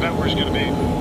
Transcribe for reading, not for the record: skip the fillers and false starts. about where it's going to be.